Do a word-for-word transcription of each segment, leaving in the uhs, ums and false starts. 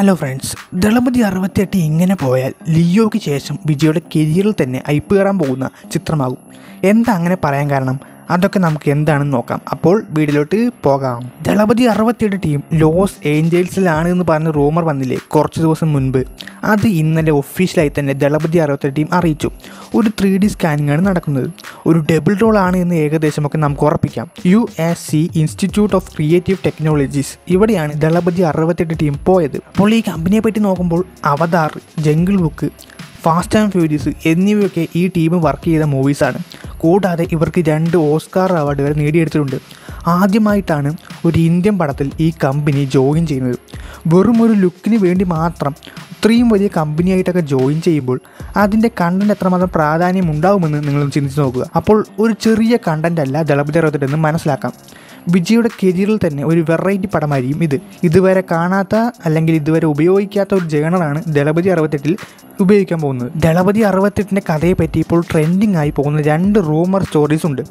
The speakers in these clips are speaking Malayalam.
ഹലോ ഫ്രണ്ട്സ്, ദളപതി അറുപത്തിയെട്ട് ഇങ്ങനെ പോയാൽ ലിയോയ്ക്ക് ശേഷം വിജയുടെ കരിയറിൽ തന്നെ ഐപ്പ് കയറാൻ പോകുന്ന ചിത്രമാകും. എന്താ അങ്ങനെ പറയാൻ കാരണം? അതൊക്കെ നമുക്ക് എന്താണെന്ന് നോക്കാം. അപ്പോൾ വീഡിയോയിലോട്ട് പോകാം. ദളപതി അറുപത്തിയെട്ട് ടീം ലോസ് ഏഞ്ചൽസിലാണ് എന്ന് പറഞ്ഞ റൂമർ വന്നില്ലേ കുറച്ച് ദിവസം മുൻപ്? അത് ഇന്നലെ ഒഫീഷ്യലായി തന്നെ ദളപതി അറുപത്തിയെട്ട് ടീം അറിയിച്ചു. ഒരു ത്രീ ഡി സ്കാനിങ്ങാണ് നടക്കുന്നത്. ഒരു ഡബിൾ റോൾ ആണ് എന്ന് ഏകദേശമൊക്കെ നമുക്ക് ഉറപ്പിക്കാം. U S C institute of creative technologies, ഇവിടെയാണ് ദളപതി അറുപത്തിയെട്ട് ടീം പോയത്. അപ്പോൾ ഈ കമ്പനിയെ പറ്റി നോക്കുമ്പോൾ Avatar, jungle book, fast and furious എന്നിവയൊക്കെ ഈ ടീം വർക്ക് ചെയ്ത മൂവീസാണ്. കൂടാതെ ഇവർക്ക് രണ്ട് ഓസ്കാർ അവാർഡുകൾ നേടിയെടുത്തിട്ടുണ്ട്. ആദ്യമായിട്ടാണ് ഒരു ഇന്ത്യൻ പടത്തിൽ ഈ കമ്പനി ജോയിൻ ചെയ്യുന്നത്. വെറും ഒരു ലുക്കിന് വേണ്ടി മാത്രം ഇത്രയും വലിയ കമ്പനിയായിട്ടൊക്കെ ജോയിൻ ചെയ്യുമ്പോൾ അതിൻ്റെ കണ്ടൻറ് എത്രമാത്രം പ്രാധാന്യം ഉണ്ടാകുമെന്ന് നിങ്ങളൊന്ന് ചിന്തിച്ച് നോക്കുക. അപ്പോൾ ഒരു ചെറിയ കണ്ടൻ്റ് അല്ല ദളപതി അറുപത്തിയെട്ട് എന്ന് മനസ്സിലാക്കാം. വിജയുടെ കരിയറിൽ തന്നെ ഒരു വെറൈറ്റി പടമായിരിക്കും ഇത്. ഇതുവരെ കാണാത്ത അല്ലെങ്കിൽ ഇതുവരെ ഉപയോഗിക്കാത്ത ഒരു ജേണറാണ് ദളപതി അറുപത്തിയെട്ടിൽ ഉപയോഗിക്കാൻ പോകുന്നത്. ദളപതി അറുപത്തിയെട്ടിൻ്റെ കഥയെപ്പറ്റി ഇപ്പോൾ ട്രെൻഡിങ് ആയി പോകുന്ന രണ്ട് റൂമർ സ്റ്റോറീസ് ഉണ്ട്.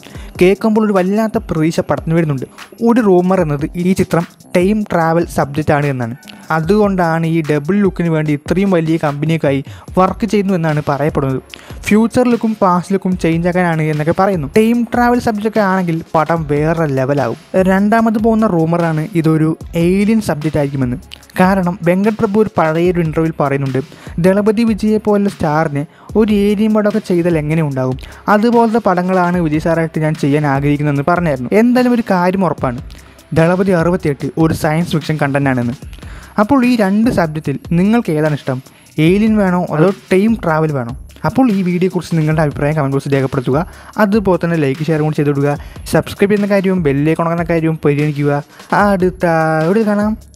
കേൾക്കുമ്പോൾ ഒരു വല്ലാത്ത പ്രതീക്ഷ പടർന്നു വരുന്നുണ്ട്. ഒരു റൂമർ എന്നത് ഈ ചിത്രം ടൈം ട്രാവൽ സബ്ജക്റ്റ് ആണ് എന്നാണ്. അതുകൊണ്ടാണ് ഈ ഡബിൾ ലുക്കിന് വേണ്ടി ഇത്രയും വലിയ കമ്പനിയൊക്കെയായി വർക്ക് ചെയ്യുന്നു എന്നാണ് പറയപ്പെടുന്നത്. ഫ്യൂച്ചർ ലുക്കും പാസ്റ്റ് ലുക്കും ചേഞ്ച് ആക്കാനാണ് എന്നൊക്കെ പറയുന്നു. ടൈം ട്രാവൽ സബ്ജക്റ്റ് ആണെങ്കിൽ പടം വേറെ ലെവലാകും. രണ്ടാമത് പോകുന്ന റൂമറാണ് ഇതൊരു ഏലിയൻ സബ്ജക്റ്റ് ആയിരിക്കുമെന്ന്. കാരണം വെങ്കട് പ്രഭു ഒരു പഴയൊരു ഇൻ്റർവ്യൂവിൽ പറയുന്നുണ്ട്, ദളപതി വിജയെ പോലുള്ള സ്റ്റാറിനെ ഒരു ഏലിയൻ പടമൊക്കെ ചെയ്താൽ എങ്ങനെ ഉണ്ടാകും, അതുപോലത്തെ പടങ്ങളാണ് വിജയ് സാറായിട്ട് ഞാൻ ചെയ്യാൻ ആഗ്രഹിക്കുന്നതെന്ന് പറഞ്ഞായിരുന്നു. എന്തായാലും ഒരു കാര്യം ഉറപ്പാണ്, ദളപതി അറുപത്തിയെട്ട് ഒരു സയൻസ് ഫിക്ഷൻ കണ്ടൻ്റാണെന്ന്. അപ്പോൾ ഈ രണ്ട് സബ്ജക്റ്റിൽ നിങ്ങൾക്ക് ഏതാണ് ഇഷ്ടം? ഏലിയൻ വേണോ അതോ ടൈം ട്രാവൽ വേണോ? അപ്പോൾ ഈ വീഡിയോയെക്കുറിച്ച് നിങ്ങളുടെ അഭിപ്രായം കമൻറ്റ് ബോക്സിൽ രേഖപ്പെടുത്തുക. അതുപോലെ തന്നെ ലൈക്ക് ഷെയർ കൂടി ചെയ്തിടുക. സബ്സ്ക്രൈബ് ചെയ്യുന്ന കാര്യവും ബെല്ലേക്ക് ഉണങ്ങുന്ന കാര്യവും പരിഗണിക്കുക. അടുത്ത വീഡിയോ കാണാം.